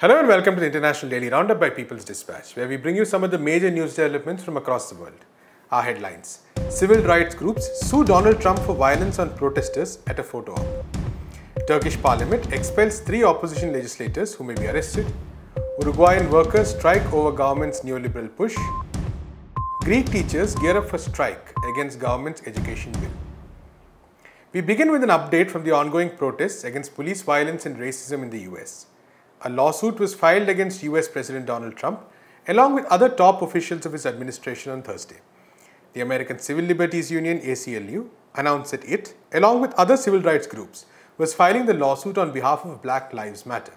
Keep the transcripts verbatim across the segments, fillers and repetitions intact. Hello and welcome to the International Daily Roundup by People's Dispatch, where we bring you some of the major news developments from across the world. Our headlines: Civil rights groups sue Donald Trump for violence on protesters at a photo op. Turkish parliament expels three opposition legislators who may be arrested. Uruguayan workers strike over government's neoliberal push. Greek teachers gear up for strike against government's education bill. We begin with an update from the ongoing protests against police violence and racism in the U S. A lawsuit was filed against U S President Donald Trump, along with other top officials of his administration on Thursday. The American Civil Liberties Union, A C L U, announced that it, along with other civil rights groups, was filing the lawsuit on behalf of Black Lives Matter.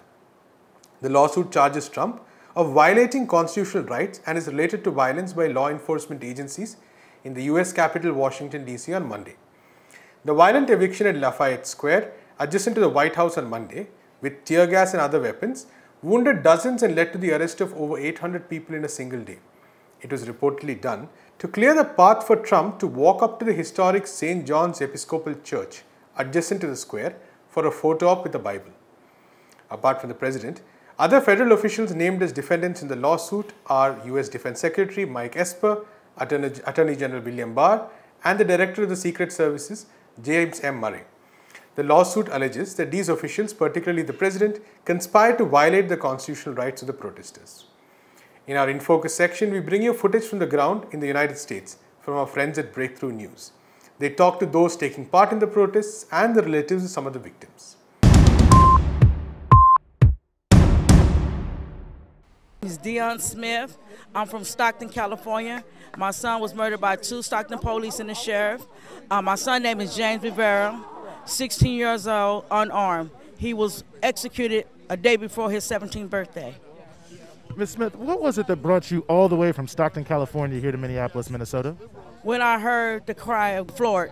The lawsuit charges Trump of violating constitutional rights and is related to violence by law enforcement agencies in the U S capital, Washington, D C on Monday. The violent eviction at Lafayette Square, adjacent to the White House on Monday, with tear gas and other weapons, wounded dozens and led to the arrest of over eight hundred people in a single day. It was reportedly done to clear the path for Trump to walk up to the historic Saint John's Episcopal Church, adjacent to the square, for a photo op with a Bible. Apart from the president, other federal officials named as defendants in the lawsuit are U S Defense Secretary Mike Esper, Attorney, Attorney General William Barr, and the Director of the Secret Services, James M. Murray. The lawsuit alleges that these officials, particularly the president, conspired to violate the constitutional rights of the protesters. In our In Focus section, we bring you footage from the ground in the United States from our friends at Breakthrough News. They talk to those taking part in the protests and the relatives of some of the victims. It's Dionne Smith. I'm from Stockton, California. My son was murdered by two Stockton police and the sheriff. Uh, my son's name is James Rivera, sixteen years old, unarmed. He was executed a day before his seventeenth birthday. Miz Smith, what was it that brought you all the way from Stockton, California here to Minneapolis, Minnesota? When I heard the cry of Floyd,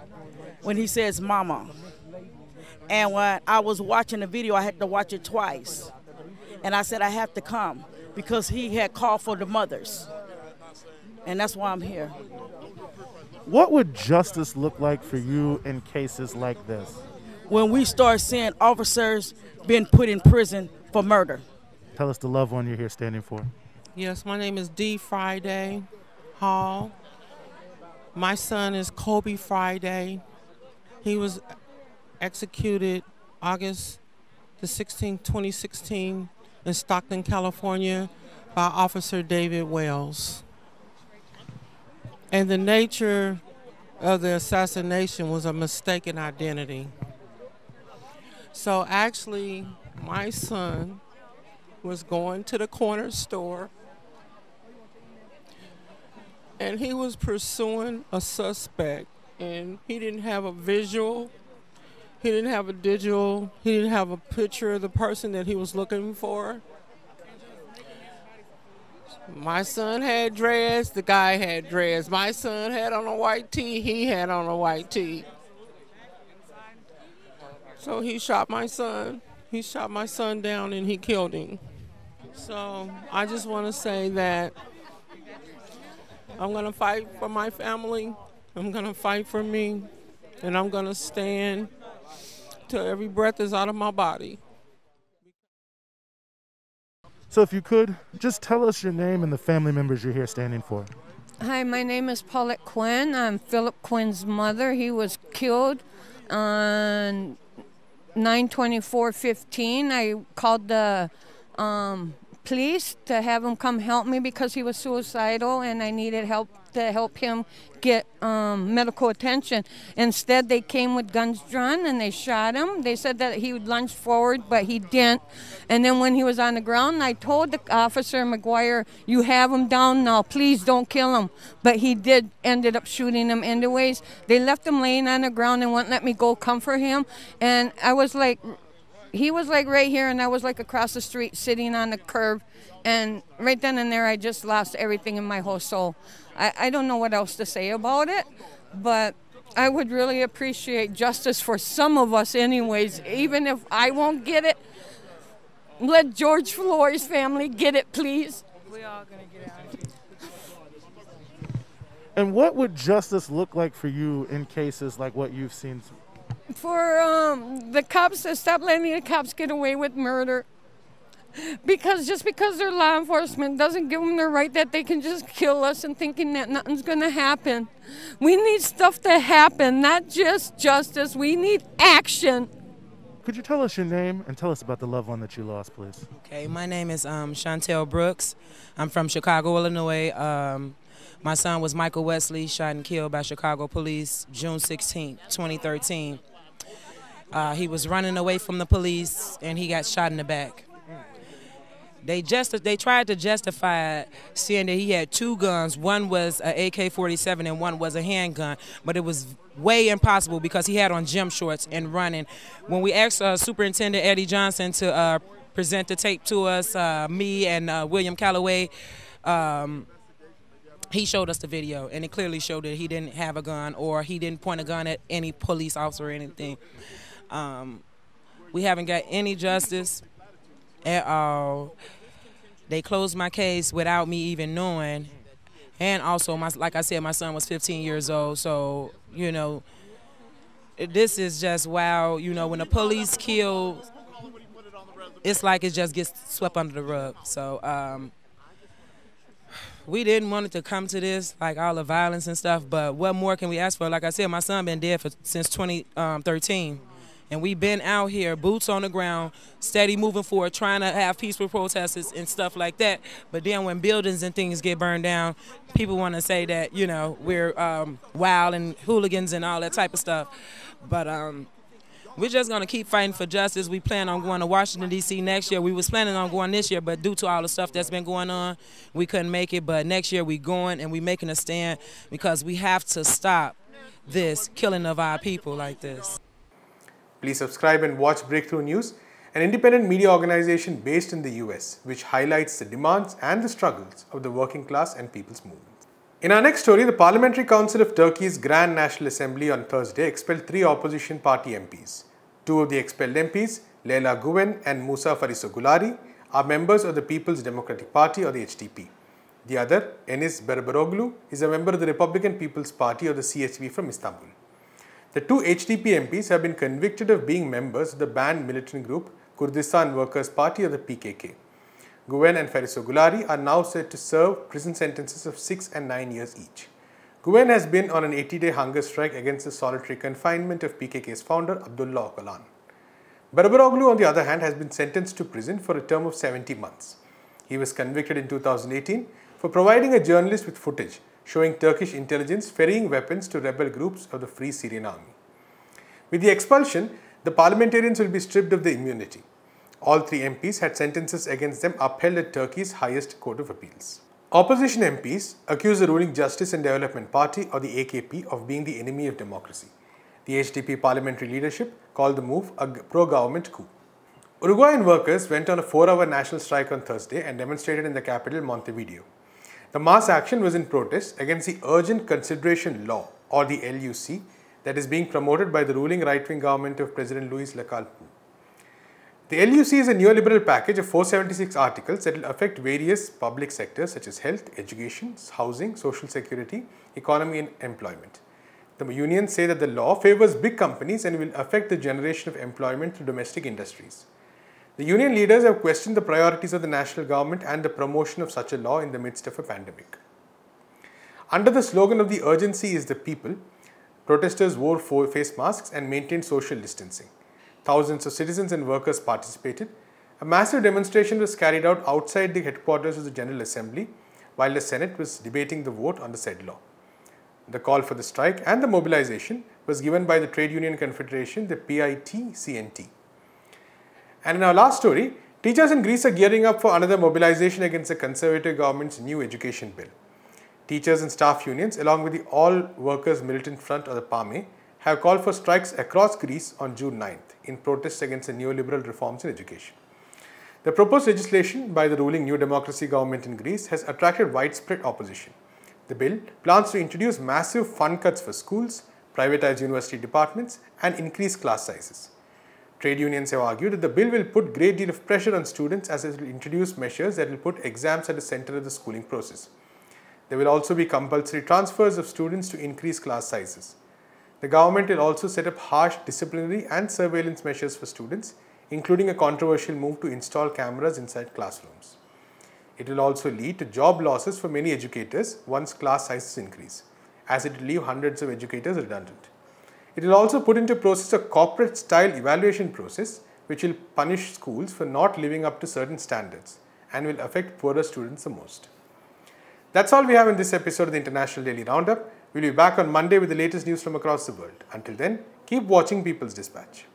when he says mama. And when I was watching the video, I had to watch it twice. And I said, I have to come, because he had called for the mothers. And that's why I'm here. What would justice look like for you in cases like this? When we start seeing officers being put in prison for murder. Tell us the loved one you're here standing for. Yes, my name is D. Friday Hall. My son is Kobe Friday. He was executed August the sixteenth, twenty sixteen. In Stockton, California, by Officer David Wells. And the nature of the assassination was a mistaken identity. So actually, my son was going to the corner store, and he was pursuing a suspect, and he didn't have a visual. He didn't have a digital, he didn't have a picture of the person that he was looking for. My son had dreads, the guy had dreads. My son had on a white tee, he had on a white tee. So he shot my son, he shot my son down and he killed him. So I just want to say that I'm going to fight for my family, I'm going to fight for me, and I'm going to stand till every breath is out of my body. So if you could, just tell us your name and the family members you're here standing for. Hi, my name is Paulette Quinn. I'm Philip Quinn's mother. He was killed on nine twenty-four fifteen. I called the um, police to have him come help me because he was suicidal and I needed help to help him get um, medical attention. Instead, they came with guns drawn and they shot him. They said that he would lunge forward, but he didn't. And then when he was on the ground, I told the officer, McGuire, you have him down now, please don't kill him. But he did, ended up shooting him anyways. They left him laying on the ground and wouldn't let me go comfort him. And I was like, he was like right here and I was like across the street sitting on the curb. And right then and there, I just lost everything in my whole soul. I, I don't know what else to say about it, but I would really appreciate justice for some of us anyways. Even if I won't get it, let George Floyd's family get it, please. We're all gonna get out of here. And what would justice look like for you in cases like what you've seen? For um, the cops to stop letting the cops get away with murder. Because just because they're law enforcement doesn't give them the right that they can just kill us and thinking that nothing's going to happen. We need stuff to happen, not just justice. We need action. Could you tell us your name and tell us about the loved one that you lost, please? Okay, my name is um, Chantel Brooks. I'm from Chicago, Illinois. Um, my son was Michael Wesley, shot and killed by Chicago police June sixteenth, twenty thirteen. Uh, he was running away from the police and he got shot in the back. They just they tried to justify it, saying that he had two guns. One was an A K forty-seven and one was a handgun, but it was way impossible because he had on gym shorts and running. When we asked uh, Superintendent Eddie Johnson to uh, present the tape to us, uh, me and uh, William Calloway, um, he showed us the video, and it clearly showed that he didn't have a gun or he didn't point a gun at any police officer or anything. Um, we haven't got any justice at all. They closed my case without me even knowing, and also, my, like I said, my son was fifteen years old, so, you know, this is just wow. You know, when the police kill, it's like it just gets swept under the rug. So um, we didn't want it to come to this, like all the violence and stuff, but what more can we ask for? Like I said, my son been dead for, since twenty thirteen. And we've been out here, boots on the ground, steady moving forward, trying to have peaceful protests and stuff like that. But then when buildings and things get burned down, people want to say that, you know, we're um, wild and hooligans and all that type of stuff. But um, we're just going to keep fighting for justice. We plan on going to Washington, D C next year. We was planning on going this year, but due to all the stuff that's been going on, we couldn't make it. But next year we're going and we're making a stand because we have to stop this killing of our people like this. Please subscribe and watch Breakthrough News, an independent media organization based in the U S, which highlights the demands and the struggles of the working class and people's movement. In our next story, the Parliamentary Council of Turkey's Grand National Assembly on Thursday expelled three opposition party M Ps. Two of the expelled M Ps, Leyla Güven and Musa Farisoğulları, are members of the People's Democratic Party or the H D P. The other, Enis Berberoglu, is a member of the Republican People's Party or the C H P from Istanbul. The two H D P M Ps have been convicted of being members of the banned militant group Kurdistan Workers Party or the P K K. Güven and Farisoğulları are now said to serve prison sentences of six and nine years each. Güven has been on an eighty-day hunger strike against the solitary confinement of P K K's founder Abdullah Öcalan. Berberoglu, on the other hand, has been sentenced to prison for a term of seventy months. He was convicted in two thousand eighteen for providing a journalist with footage showing Turkish intelligence ferrying weapons to rebel groups of the Free Syrian Army. With the expulsion, the parliamentarians will be stripped of their immunity. All three M Ps had sentences against them upheld at Turkey's highest court of appeals. Opposition M Ps accuse the ruling Justice and Development Party or the A K P of being the enemy of democracy. The H D P parliamentary leadership called the move a pro-government coup. Uruguayan workers went on a four-hour national strike on Thursday and demonstrated in the capital Montevideo. The mass action was in protest against the Urgent Consideration Law or the L U C that is being promoted by the ruling right-wing government of President Luis Lacalle Pou. The L U C is a neoliberal package of four hundred seventy-six articles that will affect various public sectors such as health, education, housing, social security, economy and employment. The unions say that the law favours big companies and will affect the generation of employment through domestic industries. The union leaders have questioned the priorities of the national government and the promotion of such a law in the midst of a pandemic. Under the slogan of the urgency is the people, protesters wore face masks and maintained social distancing. Thousands of citizens and workers participated. A massive demonstration was carried out outside the headquarters of the General Assembly while the Senate was debating the vote on the said law. The call for the strike and the mobilization was given by the Trade Union Confederation, the P I T C N T. And in our last story, teachers in Greece are gearing up for another mobilization against the Conservative government's new education bill. Teachers and staff unions, along with the All Workers Militant Front or the PAME, have called for strikes across Greece on June ninth in protest against the neoliberal reforms in education. The proposed legislation by the ruling New Democracy government in Greece has attracted widespread opposition. The bill plans to introduce massive fund cuts for schools, privatize university departments, and increase class sizes. Trade unions have argued that the bill will put a great deal of pressure on students as it will introduce measures that will put exams at the center of the schooling process. There will also be compulsory transfers of students to increase class sizes. The government will also set up harsh disciplinary and surveillance measures for students, including a controversial move to install cameras inside classrooms. It will also lead to job losses for many educators once class sizes increase, as it will leave hundreds of educators redundant. It will also put into process a corporate-style evaluation process which will punish schools for not living up to certain standards and will affect poorer students the most. That's all we have in this episode of the International Daily Roundup. We'll be back on Monday with the latest news from across the world. Until then, keep watching People's Dispatch.